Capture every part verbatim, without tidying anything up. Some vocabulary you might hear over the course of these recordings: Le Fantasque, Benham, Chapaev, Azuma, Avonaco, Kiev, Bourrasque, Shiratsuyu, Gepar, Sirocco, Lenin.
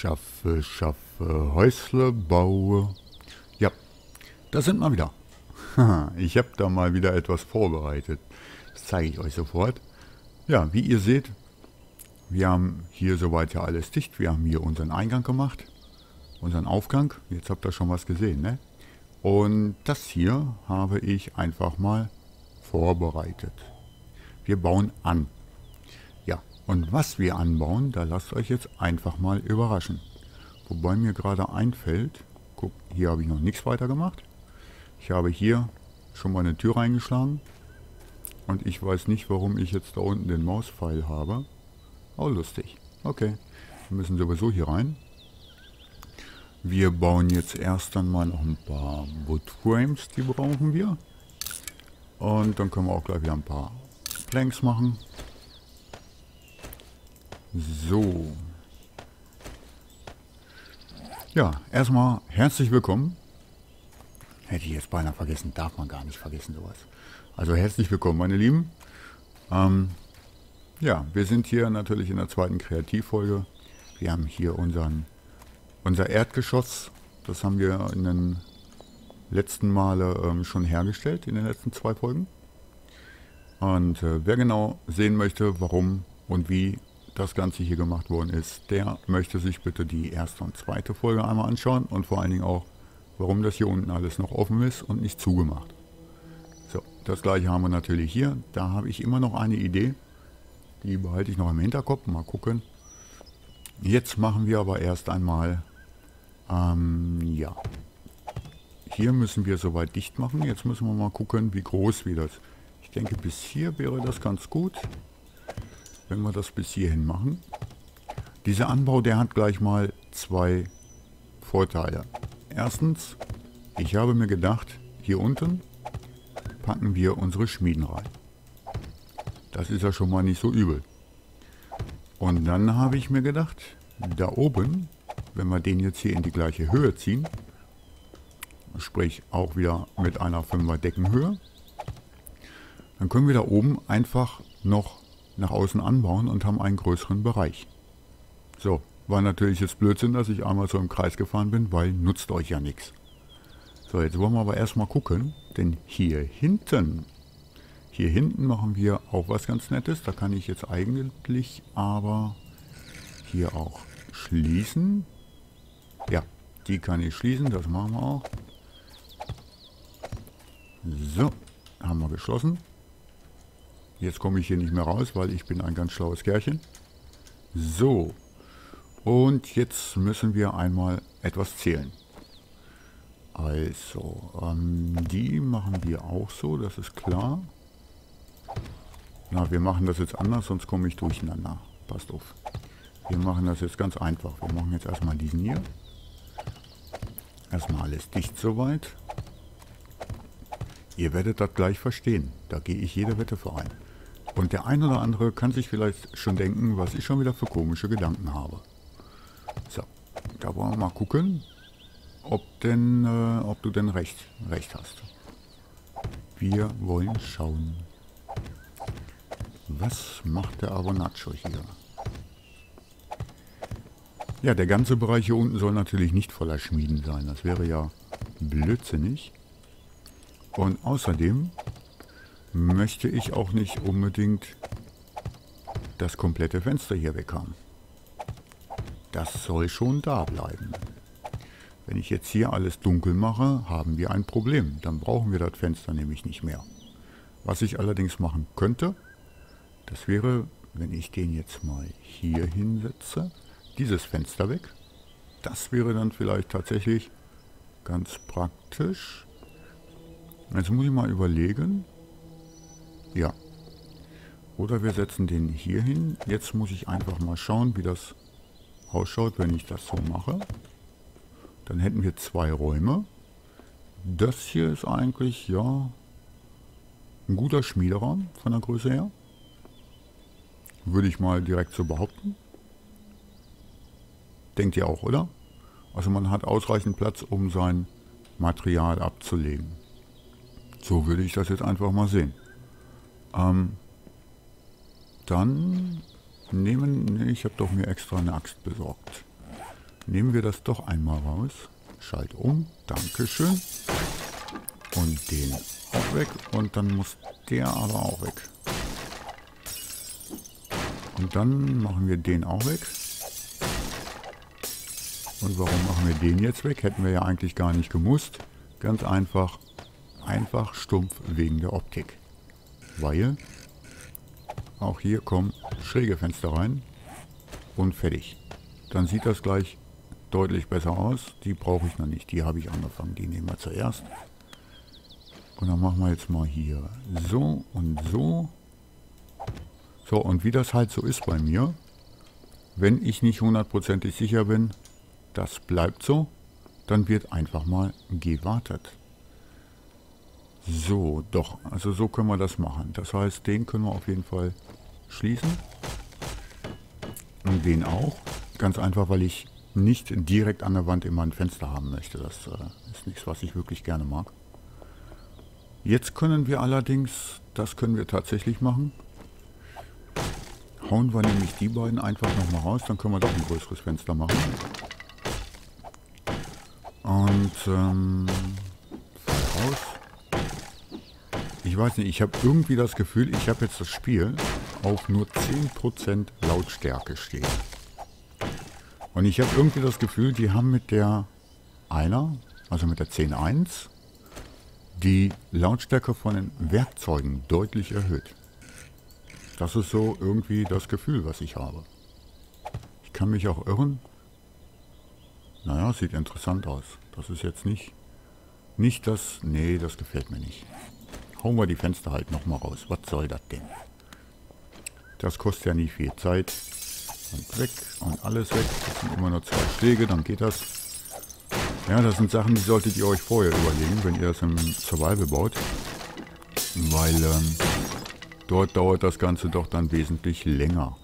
Schaffe, schaffe, Häusle baue. Ja, da sind wir wieder. Ich habe da mal wieder etwas vorbereitet. Das zeige ich euch sofort. Ja, wie ihr seht, wir haben hier soweit ja alles dicht. Wir haben hier unseren Eingang gemacht, unseren Aufgang. Jetzt habt ihr schon was gesehen, ne? Und das hier habe ich einfach mal vorbereitet. Wir bauen an. Ja, und was wir anbauen, da lasst euch jetzt einfach mal überraschen. Wobei mir gerade einfällt, guck, hier habe ich noch nichts weiter gemacht. Ich habe hier schon mal eine Tür reingeschlagen. Und ich weiß nicht, warum ich jetzt da unten den Mauspfeil habe. Auch lustig. Okay, wir müssen sowieso hier rein. Wir bauen jetzt erst einmal noch ein paar Woodframes, die brauchen wir. Und dann können wir auch gleich wieder ein paar Planks machen. So. Ja, erstmal herzlich willkommen. Hätte ich jetzt beinahe vergessen, darf man gar nicht vergessen sowas. Also herzlich willkommen, meine Lieben. Ähm, ja, wir sind hier natürlich in der zweiten Kreativfolge. Wir haben hier unseren... Unser Erdgeschoss, das haben wir in den letzten Male ähm, schon hergestellt, in den letzten zwei Folgen. Und äh, wer genau sehen möchte, warum und wie das Ganze hier gemacht worden ist, der möchte sich bitte die erste und zweite Folge einmal anschauen. Und vor allen Dingen auch, warum das hier unten alles noch offen ist und nicht zugemacht. So, das gleiche haben wir natürlich hier. Da habe ich immer noch eine Idee. Die behalte ich noch im Hinterkopf. Mal gucken. Jetzt machen wir aber erst einmal... Ähm, ja. Hier müssen wir soweit dicht machen. Jetzt müssen wir mal gucken, wie groß wir das... Ich denke, bis hier wäre das ganz gut, wenn wir das bis hierhin machen. Dieser Anbau, der hat gleich mal zwei Vorteile. Erstens, ich habe mir gedacht, hier unten packen wir unsere Schmieden rein. Das ist ja schon mal nicht so übel. Und dann habe ich mir gedacht, da oben, wenn wir den jetzt hier in die gleiche Höhe ziehen, sprich auch wieder mit einer fünfer Deckenhöhe, dann können wir da oben einfach noch nach außen anbauen und haben einen größeren Bereich. So, war natürlich jetzt Blödsinn, dass ich einmal so im Kreis gefahren bin, weil nutzt euch ja nichts. So, jetzt wollen wir aber erstmal gucken, denn hier hinten... Hier hinten machen wir auch was ganz Nettes. Da kann ich jetzt eigentlich aber hier auch schließen. Ja, die kann ich schließen. Das machen wir auch. So, haben wir geschlossen. Jetzt komme ich hier nicht mehr raus, weil ich bin ein ganz schlaues Kerlchen. So, und jetzt müssen wir einmal etwas zählen. Also, ähm, die machen wir auch so, das ist klar. Na, wir machen das jetzt anders, sonst komme ich durcheinander. Passt auf. Wir machen das jetzt ganz einfach. Wir machen jetzt erstmal diesen hier. Erstmal alles dicht soweit. Ihr werdet das gleich verstehen. Da gehe ich jede Wette für ein. Und der ein oder andere kann sich vielleicht schon denken, was ich schon wieder für komische Gedanken habe. So, da wollen wir mal gucken, ob, denn, äh, ob du denn recht, recht hast. Wir wollen schauen. Was macht der Avonaco hier? Ja, der ganze Bereich hier unten soll natürlich nicht voller Schmieden sein. Das wäre ja blödsinnig. Und außerdem möchte ich auch nicht unbedingt das komplette Fenster hier weg haben. Das soll schon da bleiben. Wenn ich jetzt hier alles dunkel mache, haben wir ein Problem. Dann brauchen wir das Fenster nämlich nicht mehr. Was ich allerdings machen könnte... Das wäre, wenn ich den jetzt mal hier hinsetze, dieses Fenster weg. Das wäre dann vielleicht tatsächlich ganz praktisch. Jetzt muss ich mal überlegen. Ja. Oder wir setzen den hier hin. Jetzt muss ich einfach mal schauen, wie das ausschaut, wenn ich das so mache. Dann hätten wir zwei Räume. Das hier ist eigentlich, ja, ein guter Schmiederaum von der Größe her. Würde ich mal direkt so behaupten. Denkt ihr auch, oder? Also man hat ausreichend Platz, um sein Material abzulegen. So würde ich das jetzt einfach mal sehen. Ähm, dann nehmen... Nee, ich habe doch mir extra eine Axt besorgt. Nehmen wir das doch einmal raus. Schalt um. Dankeschön. Und den auch weg. Und dann muss der aber auch weg. Und dann machen wir den auch weg. Und warum machen wir den jetzt weg? Hätten wir ja eigentlich gar nicht gemusst. Ganz einfach. Einfach stumpf wegen der Optik. Weil auch hier kommen schräge Fenster rein. Und fertig. Dann sieht das gleich deutlich besser aus. Die brauche ich noch nicht. Die habe ich angefangen. Die nehmen wir zuerst. Und dann machen wir jetzt mal hier so und so. So, und wie das halt so ist bei mir, wenn ich nicht hundertprozentig sicher bin, das bleibt so, dann wird einfach mal gewartet. So, doch, also so können wir das machen. Das heißt, den können wir auf jeden Fall schließen. Und den auch. Ganz einfach, weil ich nicht direkt an der Wand immer ein Fenster haben möchte. Das äh, ist nichts, was ich wirklich gerne mag. Jetzt können wir allerdings, das können wir tatsächlich machen, hauen wir nämlich die beiden einfach nochmal raus, dann können wir doch ein größeres Fenster machen. Und, ähm, raus. Ich weiß nicht, ich habe irgendwie das Gefühl, ich habe jetzt das Spiel auf nur zehn Prozent Lautstärke stehen. Und ich habe irgendwie das Gefühl, die haben mit der Einer, also mit der zehn Punkt eins, die Lautstärke von den Werkzeugen deutlich erhöht. Das ist so irgendwie das Gefühl, was ich habe. Ich kann mich auch irren. Naja, sieht interessant aus. Das ist jetzt nicht... Nicht das... Nee, das gefällt mir nicht. Hauen wir die Fenster halt nochmal raus. Was soll das denn? Das kostet ja nicht viel Zeit. Und weg und alles weg. Das sind immer nur zwei Schläge, dann geht das. Ja, das sind Sachen, die solltet ihr euch vorher überlegen, wenn ihr das im Survival baut. Weil ähm, dort dauert das Ganze doch dann wesentlich länger.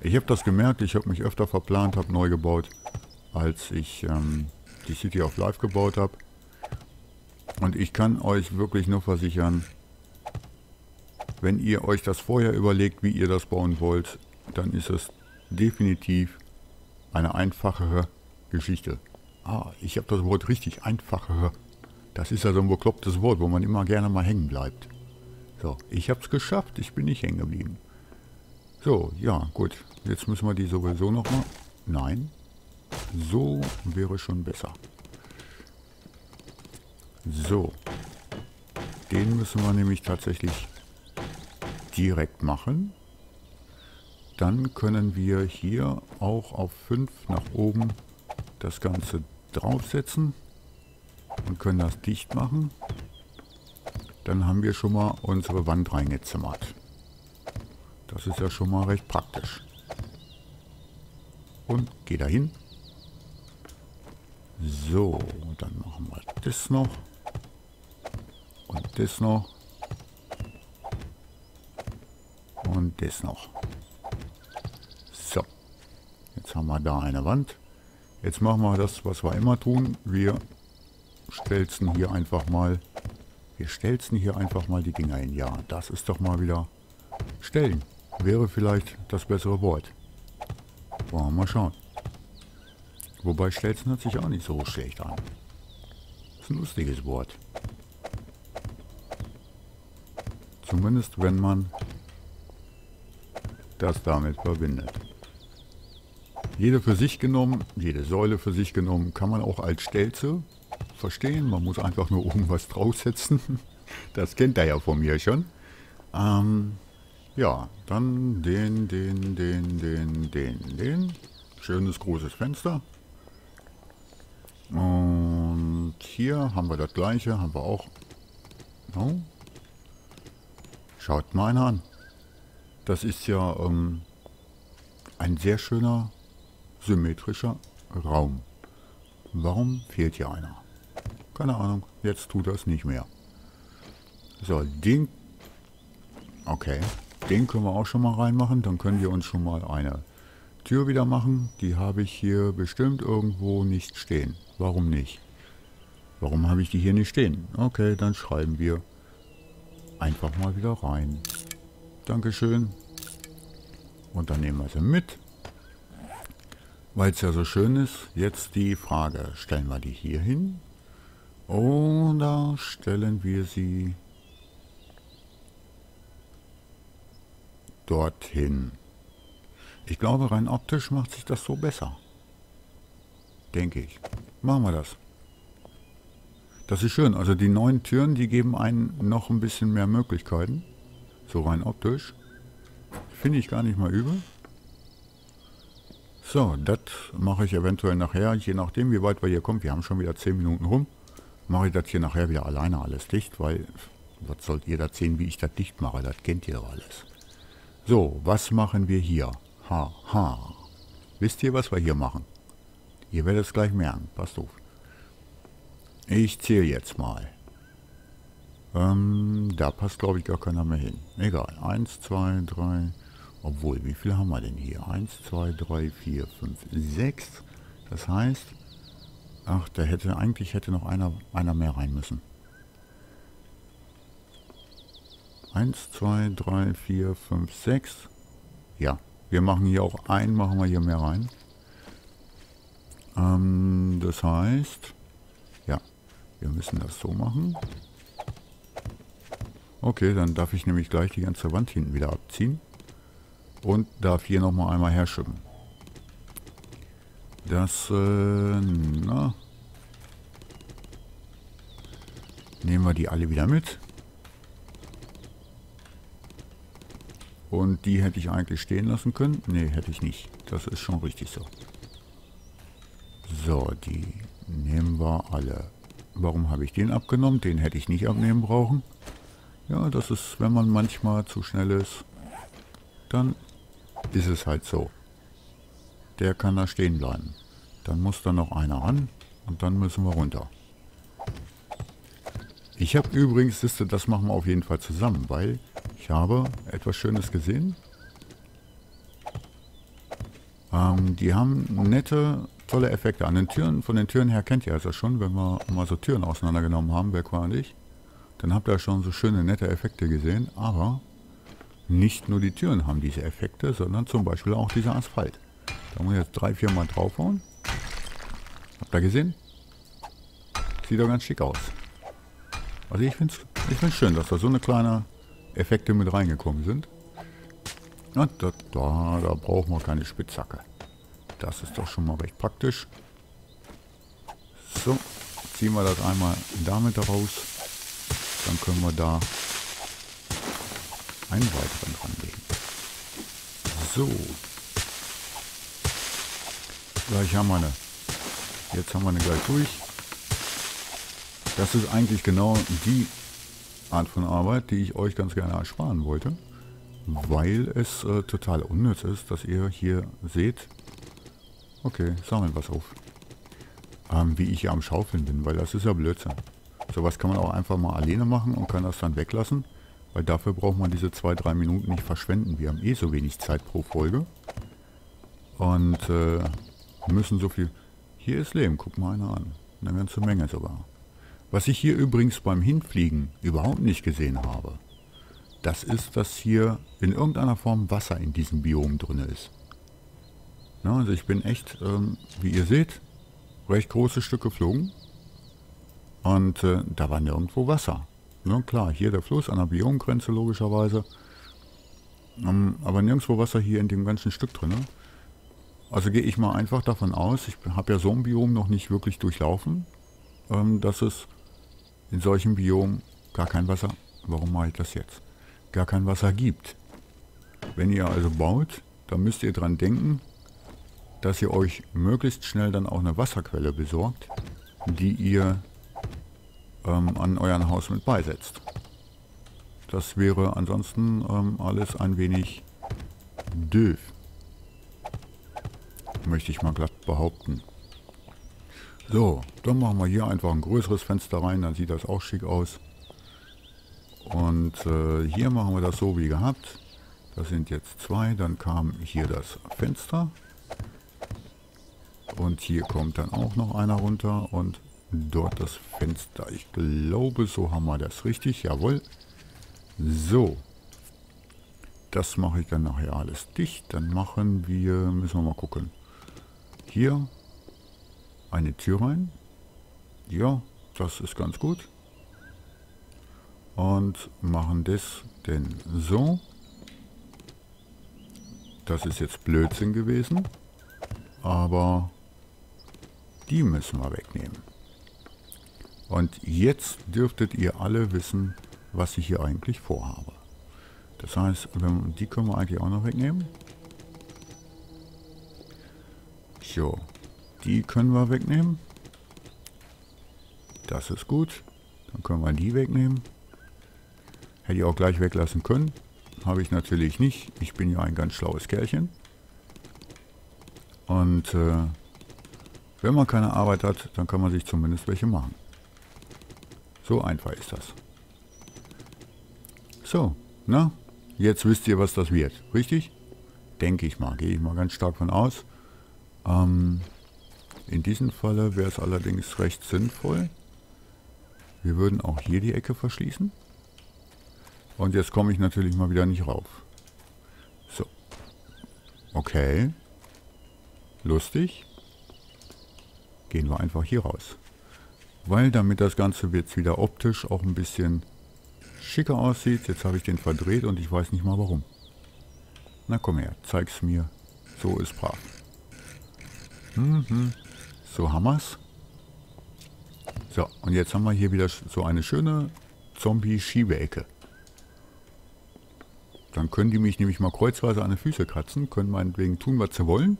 Ich habe das gemerkt, ich habe mich öfter verplant, habe neu gebaut, als ich ähm, die City of Life gebaut habe. Und ich kann euch wirklich nur versichern, wenn ihr euch das vorher überlegt, wie ihr das bauen wollt, dann ist es definitiv eine einfachere Geschichte. Ah, ich habe das Wort richtig, einfachere. Das ist ja so ein beklopptes Wort, wo man immer gerne mal hängen bleibt. So, ich habe es geschafft, ich bin nicht hängen geblieben. So, ja, gut. Jetzt müssen wir die sowieso nochmal... Nein, so wäre schon besser. So, den müssen wir nämlich tatsächlich direkt machen. Dann können wir hier auch auf fünf nach oben das Ganze draufsetzen und können das dicht machen. Dann haben wir schon mal unsere Wand reingezimmert. Das ist ja schon mal recht praktisch. Und geh dahin. So, dann machen wir das noch. Und das noch. Und das noch. So, jetzt haben wir da eine Wand. Jetzt machen wir das, was wir immer tun. Wir stelzen hier einfach mal, wir stelzen hier einfach mal die Dinger hin. Ja, das ist doch mal wieder stellen. Wäre vielleicht das bessere Wort. Wollen wir mal schauen. Wobei stelzen hat sich auch nicht so schlecht an. Das ist ein lustiges Wort. Zumindest wenn man das damit verbindet. Jede für sich genommen, jede Säule für sich genommen, kann man auch als Stelze verstehen. Man muss einfach nur oben was draufsetzen. Das kennt er ja von mir schon. Ähm, ja, dann den, den, den, den, den, den. Schönes großes Fenster. Und hier haben wir das gleiche, haben wir auch. No. Schaut mal einer an. Das ist ja ähm, ein sehr schöner, symmetrischer Raum. Warum fehlt hier einer? Keine Ahnung, jetzt tut das nicht mehr. So, den... Okay, den können wir auch schon mal reinmachen. Dann können wir uns schon mal eine Tür wieder machen. Die habe ich hier bestimmt irgendwo nicht stehen. Warum nicht? Warum habe ich die hier nicht stehen? Okay, dann schreiben wir einfach mal wieder rein. Dankeschön. Und dann nehmen wir sie mit. Weil es ja so schön ist, jetzt die Frage, stellen wir die hier hin oder stellen wir sie dorthin? Ich glaube, rein optisch macht sich das so besser. Denke ich. Machen wir das. Das ist schön. Also die neuen Türen, die geben einen noch ein bisschen mehr Möglichkeiten. So rein optisch. Finde ich gar nicht mal übel. So, das mache ich eventuell nachher, je nachdem wie weit wir hier kommen. Wir haben schon wieder zehn Minuten rum. Mache ich das hier nachher wieder alleine alles dicht, weil was sollt ihr da sehen, wie ich das dicht mache? Das kennt ihr doch alles. So, was machen wir hier? Ha, ha. Wisst ihr, was wir hier machen? Ihr werdet es gleich merken. Passt auf. Ich zähle jetzt mal. Ähm, da passt, glaube ich, gar keiner mehr hin. Egal. eins, zwei, drei. Obwohl, wie viele haben wir denn hier? eins, zwei, drei, vier, fünf, sechs. Das heißt, ach, da hätte, eigentlich hätte noch einer, einer mehr rein müssen. eins, zwei, drei, vier, fünf, sechs. Ja, wir machen hier auch einen, machen wir hier mehr rein. Ähm, das heißt, ja, wir müssen das so machen. Okay, dann darf ich nämlich gleich die ganze Wand hinten wieder abziehen und darf hier nochmal einmal herschippen. Das, äh, na. Nehmen wir die alle wieder mit. Und die hätte ich eigentlich stehen lassen können. Ne, hätte ich nicht. Das ist schon richtig so. So, die nehmen wir alle. Warum habe ich den abgenommen? Den hätte ich nicht abnehmen brauchen. Ja, das ist, wenn man manchmal zu schnell ist, dann ist es halt so. Der kann da stehen bleiben. Dann muss da noch einer ran und dann müssen wir runter. Ich habe übrigens, das machen wir auf jeden Fall zusammen, weil ich habe etwas Schönes gesehen. Ähm, die haben nette, tolle Effekte an den Türen. Von den Türen her kennt ihr es ja schon, wenn wir mal so Türen auseinandergenommen haben, wer war nicht, dann habt ihr schon so schöne, nette Effekte gesehen. Aber nicht nur die Türen haben diese Effekte, sondern zum Beispiel auch dieser Asphalt. Da muss ich jetzt drei, vier Mal draufhauen. Habt ihr gesehen? Sieht doch ganz schick aus. Also ich finde es ich find's schön, dass da so eine kleine Effekte mit reingekommen sind. Und da, da, da brauchen wir keine Spitzhacke. Das ist doch schon mal recht praktisch. So, ziehen wir das einmal damit raus. Dann können wir da einen weiteren dran legen. So. Gleich haben wir eine. Jetzt haben wir eine gleich durch. Das ist eigentlich genau die Art von Arbeit, die ich euch ganz gerne ersparen wollte, weil es äh, total unnütz ist, dass ihr hier seht, okay, sammeln was auf, ähm, wie ich hier am Schaufeln bin, weil das ist ja Blödsinn. Sowas kann man auch einfach mal alleine machen und kann das dann weglassen, weil dafür braucht man diese zwei, drei Minuten nicht verschwenden. Wir haben eh so wenig Zeit pro Folge und äh, müssen so viel... Hier ist Leben, guck mal einer an, eine ganze Menge sogar. Was ich hier übrigens beim Hinfliegen überhaupt nicht gesehen habe, das ist, dass hier in irgendeiner Form Wasser in diesem Biom drin ist. Na, also ich bin echt, ähm, wie ihr seht, recht große Stücke geflogen und äh, da war nirgendwo Wasser. Ja, klar, hier der Fluss an der Biomgrenze logischerweise, ähm, aber nirgendwo Wasser hier in dem ganzen Stück drin. Also gehe ich mal einfach davon aus, ich habe ja so ein Biom noch nicht wirklich durchlaufen, ähm, dass es in solchen Biomen gar kein Wasser, warum mache ich das jetzt, gar kein Wasser gibt. Wenn ihr also baut, dann müsst ihr dran denken, dass ihr euch möglichst schnell dann auch eine Wasserquelle besorgt, die ihr ähm, an euren Haus mit beisetzt. Das wäre ansonsten ähm, alles ein wenig doof. Möchte ich mal glatt behaupten. So, dann machen wir hier einfach ein größeres Fenster rein, dann sieht das auch schick aus. Und äh, hier machen wir das so wie gehabt. Das sind jetzt zwei, dann kam hier das Fenster. Und hier kommt dann auch noch einer runter und dort das Fenster. Ich glaube, so haben wir das richtig, jawohl. So, das mache ich dann nachher alles dicht. Dann machen wir, müssen wir mal gucken. Hier eine Tür rein. Ja, das ist ganz gut. Und machen das denn so. Das ist jetzt Blödsinn gewesen. Aber die müssen wir wegnehmen. Und jetzt dürftet ihr alle wissen, was ich hier eigentlich vorhabe. Das heißt, die können wir eigentlich auch noch wegnehmen. So, die können wir wegnehmen. Das ist gut. Dann können wir die wegnehmen. Hätte ich auch gleich weglassen können. Habe ich natürlich nicht. Ich bin ja ein ganz schlaues Kerlchen. Und äh, wenn man keine Arbeit hat, dann kann man sich zumindest welche machen. So einfach ist das. So, na, jetzt wisst ihr, was das wird. Richtig? Denke ich mal. Gehe ich mal ganz stark von aus. Ähm, in diesem Falle wäre es allerdings recht sinnvoll. Wir würden auch hier die Ecke verschließen. Und jetzt komme ich natürlich mal wieder nicht rauf. So. Okay. Lustig. Gehen wir einfach hier raus. Weil damit das Ganze jetzt wieder optisch auch ein bisschen schicker aussieht. Jetzt habe ich den verdreht und ich weiß nicht mal warum. Na komm her, zeig's mir. So ist brav. Mhm. So haben wir's. So, und jetzt haben wir hier wieder so eine schöne Zombie-Schiebeecke. Dann können die mich nämlich mal kreuzweise an die Füße kratzen, können meinetwegen tun, was sie wollen.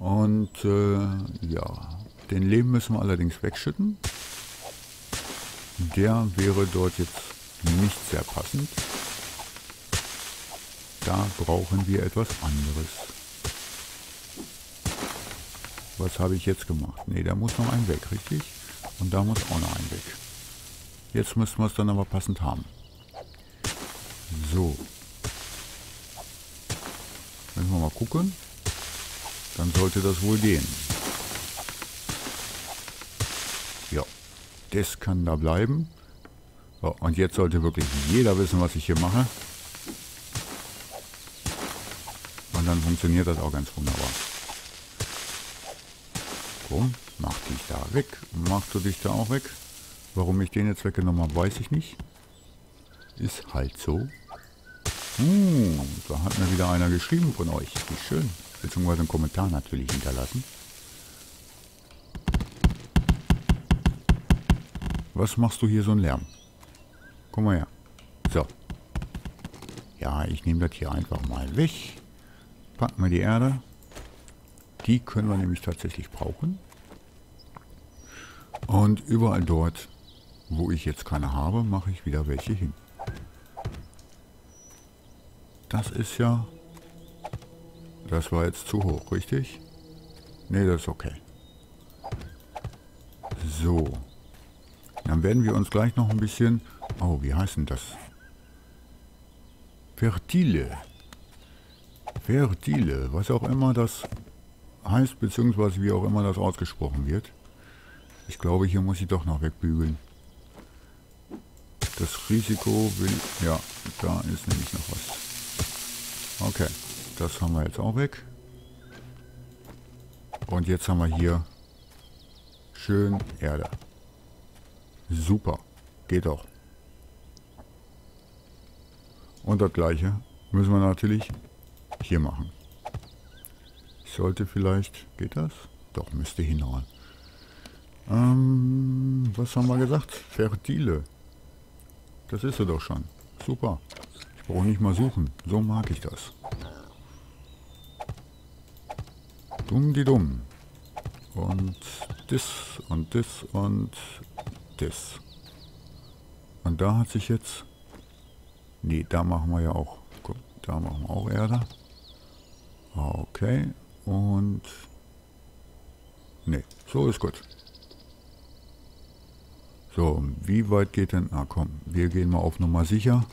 Und äh, ja, den Lehm müssen wir allerdings wegschütten. Der wäre dort jetzt nicht sehr passend. Da brauchen wir etwas anderes. Was habe ich jetzt gemacht? Ne, da muss noch ein weg, richtig? Und da muss auch noch ein weg. Jetzt müssen wir es dann aber passend haben. So. Wenn wir mal gucken, dann sollte das wohl gehen. Ja, das kann da bleiben. So, und jetzt sollte wirklich jeder wissen, was ich hier mache. Und dann funktioniert das auch ganz wunderbar. Komm, mach dich da weg. Machst du dich da auch weg? Warum ich den jetzt weggenommen habe, weiß ich nicht. Ist halt so. Hm, da hat mir wieder einer geschrieben von euch. Wie schön. Beziehungsweise einen Kommentar natürlich hinterlassen. Was machst du hier so einen Lärm? Komm mal her. So. Ja, ich nehme das hier einfach mal weg. Packen wir die Erde. Die können wir nämlich tatsächlich brauchen. Und überall dort, wo ich jetzt keine habe, mache ich wieder welche hin. Das ist ja... Das war jetzt zu hoch, richtig? Ne, das ist okay. So. Dann werden wir uns gleich noch ein bisschen... Oh, wie heißt denn das? Fertile. Fertile, was auch immer das heißt, beziehungsweise wie auch immer das ausgesprochen wird. Ich glaube, hier muss ich doch noch wegbügeln. Das Risiko will... Ja, da ist nämlich noch was. Okay, das haben wir jetzt auch weg. Und jetzt haben wir hier schön Erde. Super, geht doch. Und das Gleiche müssen wir natürlich hier machen. Ich sollte vielleicht... Geht das? Doch, müsste hinhauen. Ähm, was haben wir gesagt? Fertile. Das ist sie doch schon. Super. Brauche nicht mal suchen. So mag ich das. Dumm die dumm. Und das und das und das. Und da hat sich jetzt... Nee, da machen wir ja auch... Guck, da machen wir auch Erde. Okay. Und... Nee, so ist gut. So, wie weit geht denn... Na komm, wir gehen mal auf Nummer sicher.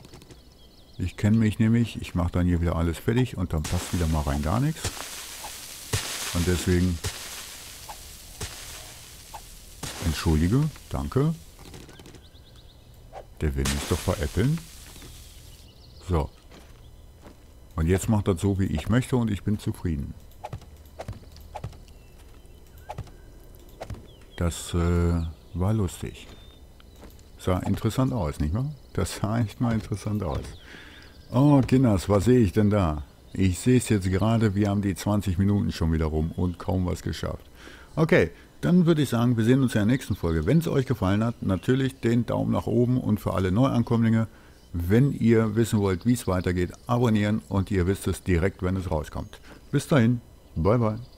Ich kenne mich nämlich, ich mache dann hier wieder alles fertig und dann passt wieder mal rein gar nichts. Und deswegen, entschuldige, danke. Der will mich doch veräppeln. So. Und jetzt macht das so, wie ich möchte und ich bin zufrieden. Das äh, war lustig. Sah interessant aus, nicht wahr? Das sah echt mal interessant aus. Oh, Kinders, was sehe ich denn da? Ich sehe es jetzt gerade, wir haben die zwanzig Minuten schon wieder rum und kaum was geschafft. Okay, dann würde ich sagen, wir sehen uns in der nächsten Folge. Wenn es euch gefallen hat, natürlich den Daumen nach oben und für alle Neuankömmlinge, wenn ihr wissen wollt, wie es weitergeht, abonnieren und ihr wisst es direkt, wenn es rauskommt. Bis dahin, bye bye.